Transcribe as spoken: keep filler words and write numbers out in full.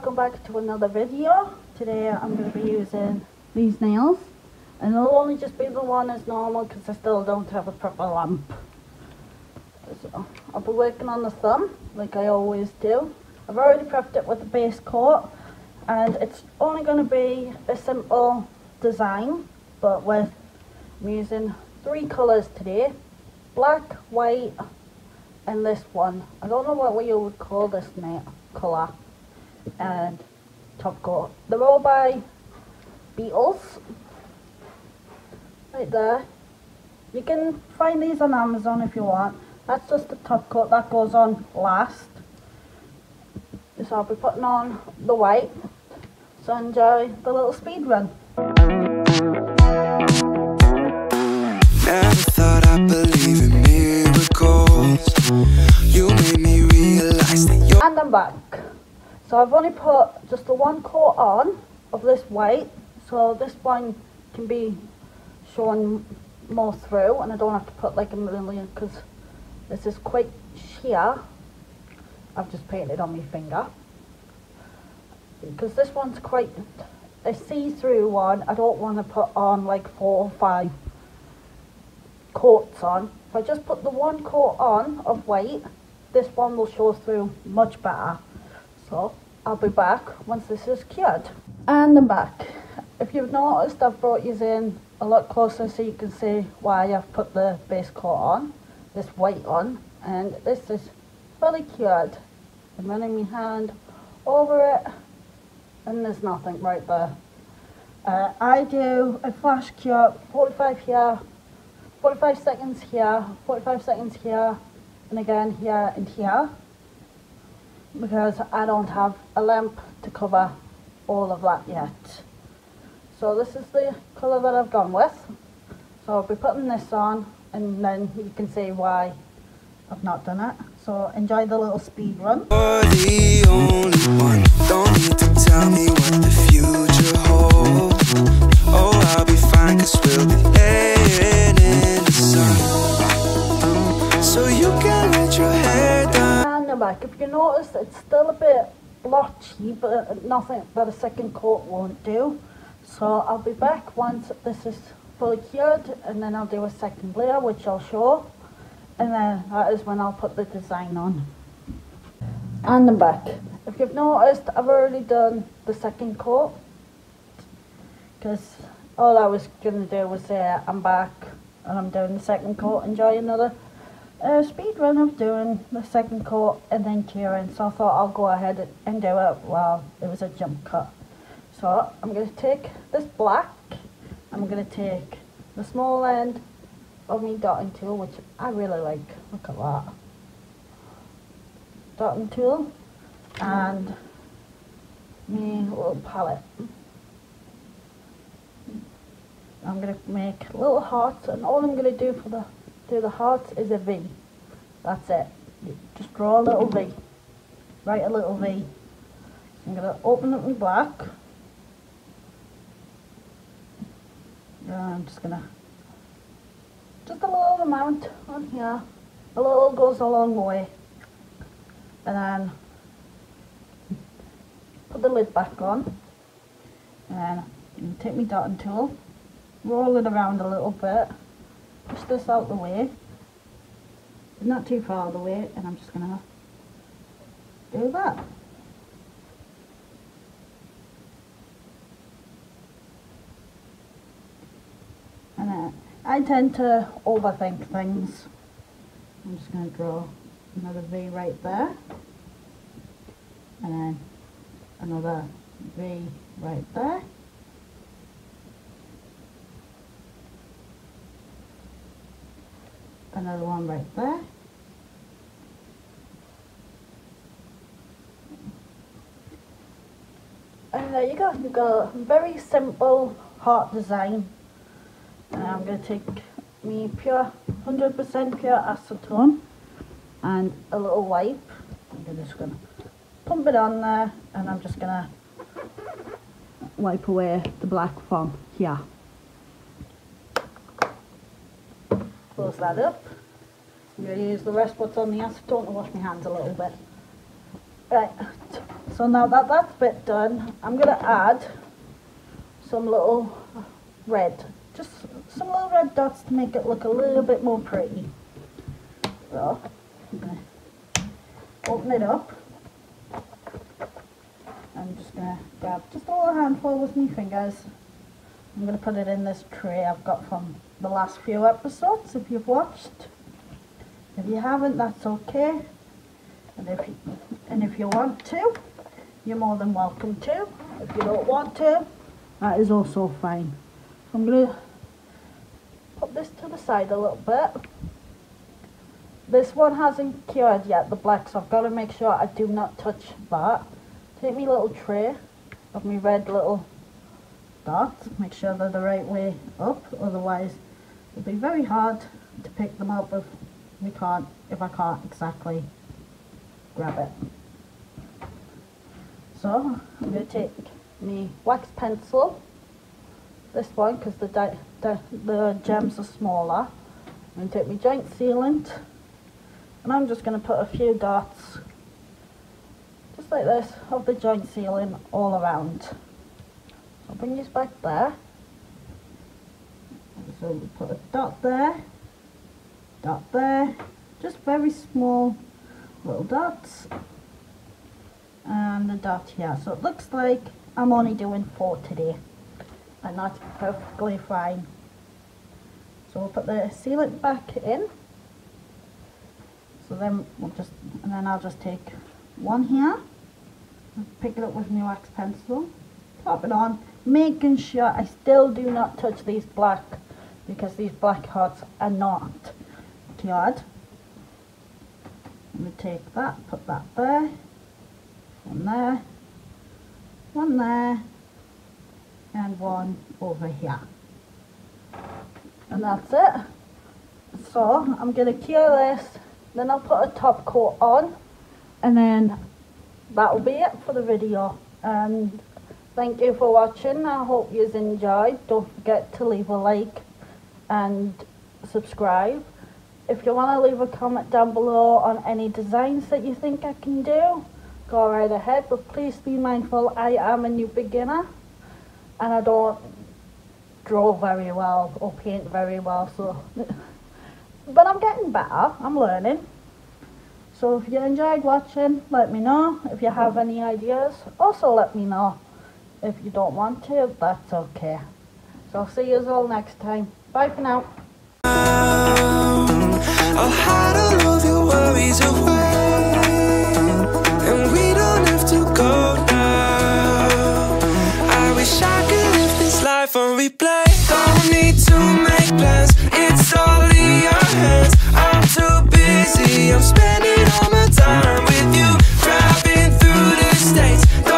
Welcome back to another video. Today I'm going to be using these nails, and it'll only just be the one as normal because I still don't have a proper lamp. So I'll be working on the thumb like I always do. I've already prepped it with a base coat, and it's only going to be a simple design, but with I'm using three colours today: black, white, and this one. I don't know what you would call this nail colour. And top coat. They're all by Beatles. Right there. You can find these on Amazon if you want. That's just the top coat that goes on last. So I'll be putting on the white. So enjoy the little speed run. Never thought I'd believe in miracles. You made me realize that you're. And I'm back. So I've only put just the one coat on of this white, so this one can be shown more through and I don't have to put like a million because this is quite sheer. I've just painted on my finger. Because this one's quite a see-through one, I don't want to put on like four or five coats on. If I just put the one coat on of white, this one will show through much better. So I'll be back once this is cured. And I'm back. If you've noticed, I've brought you in a lot closer so you can see why I've put the base coat on, this white on, and this is fully cured. I'm running my hand over it and there's nothing right there. Uh, I do a flash cure, forty-five here, forty-five seconds here, forty-five seconds here, and again here and here. Because I don't have a lamp to cover all of that yet. So this is the colour that I've gone with. So I'll be putting this on and then you can see why I've not done it. So enjoy the little speed run. You're the only one. Don't need to tell me what the future holds. Oh, I'll be fine because we'll be laying in the sun. So you can let your hair down. Back. If you notice, it's still a bit blotchy, but nothing that a second coat won't do. So I'll be back once this is fully cured, and then I'll do a second layer, which I'll show, and then that is when I'll put the design on. And I'm back. If you've noticed, I've already done the second coat because all I was gonna do was say uh, I'm back and I'm doing the second coat. Enjoy another Uh, speed run of doing the second coat and then curing, so I thought I'll go ahead and do it while it was a jump cut. So I'm going to take this black, I'm going to take the small end of my dotting tool, which I really like, look at that, dotting tool, and my little palette. I'm going to make little hearts, and all I'm going to do for the through the heart is a V. That's it. Just draw a little V. Write a little V. I'm going to open up my black. And I'm just going to... just a little amount on here. A little goes a long way. And then... put the lid back on. And then take my dotting tool. Roll it around a little bit. Push this out the way, not too far out the way, and I'm just gonna do that. And uh, I tend to overthink things. I'm just gonna draw another V right there, and then another V right there. Another one right there. And there you go, you've got a very simple heart design. And I'm going to take me pure, one hundred percent pure acetone and a little wipe. I'm just going to pump it on there and I'm just going to wipe away the black from here. Close that up. I'm going to use the rest what's on the acetone to wash my hands a little bit. Right, So now that that's bit done, I'm going to add some little red, just some little red dots to make it look a little bit more pretty. So I'm going to open it up. I'm just going to grab just a little handful with my fingers. I'm going to put it in this tray I've got from the last few episodes, if you've watched. If you haven't, that's okay. And if you, and if you want to, you're more than welcome to. If you don't want to, that is also fine. I'm going to put this to the side a little bit. This one hasn't cured yet, the black, so I've got to make sure I do not touch that. Take my little tray of my red little dots, make sure they're the right way up, otherwise it'll be very hard to pick them up if we can't, if I can't exactly grab it. So I'm going to take my wax pencil, this one, because the, di di the gems are smaller. I'm going to take my joint sealant and I'm just going to put a few dots like this of the joint sealing all around. So I'll bring this back there. So we put a dot there, dot there, just very small little dots, and a dot here. So it looks like I'm only doing four today, and that's perfectly fine. So we'll put the sealant back in. So then we'll just, and then I'll just take one here. Pick it up with my wax pencil, pop it on, making sure I still do not touch these black, because these black hearts are not cured. I'm going to take that, put that there, one there, one there, and one over here. And that's it. So I'm going to cure this, then I'll put a top coat on, and then that will be it for the video. And thank you for watching. I hope you enjoyed. Don't forget to leave a like and subscribe. If you want to leave a comment down below on any designs that you think I can do, go right ahead, but please be mindful I am a new beginner and I don't draw very well or paint very well, so but I'm getting better, I'm learning. So if you enjoyed watching, let me know. If you have any ideas, also let me know. If you don't want to, that's okay. So I'll see you all next time. Bye for now. I'll hide all of your worries away, and we don't have to go now. I wish I could live this life on replay. Don't need to make plans, it's all in your hands. I'm too busy, I'm spending all my time with you, driving through the states.